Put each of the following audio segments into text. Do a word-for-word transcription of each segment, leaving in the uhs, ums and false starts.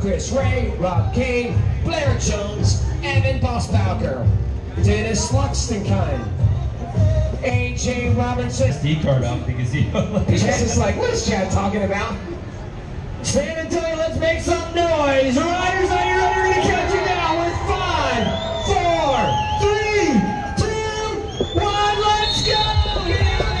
Chris Ray, Rob Kane, Blair Jones, Evan Bosbauker, Dennis Luxtenkind, A J Robinson. S D card off the gazebo. He's just like, what is Chad talking about? San Antonio, let's make some noise. Riders, are you ready? We're going to count you down with five, four, three, two, one. Let's go! Get out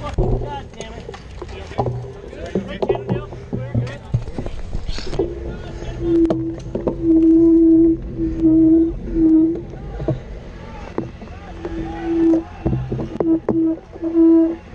God damn it. You okay?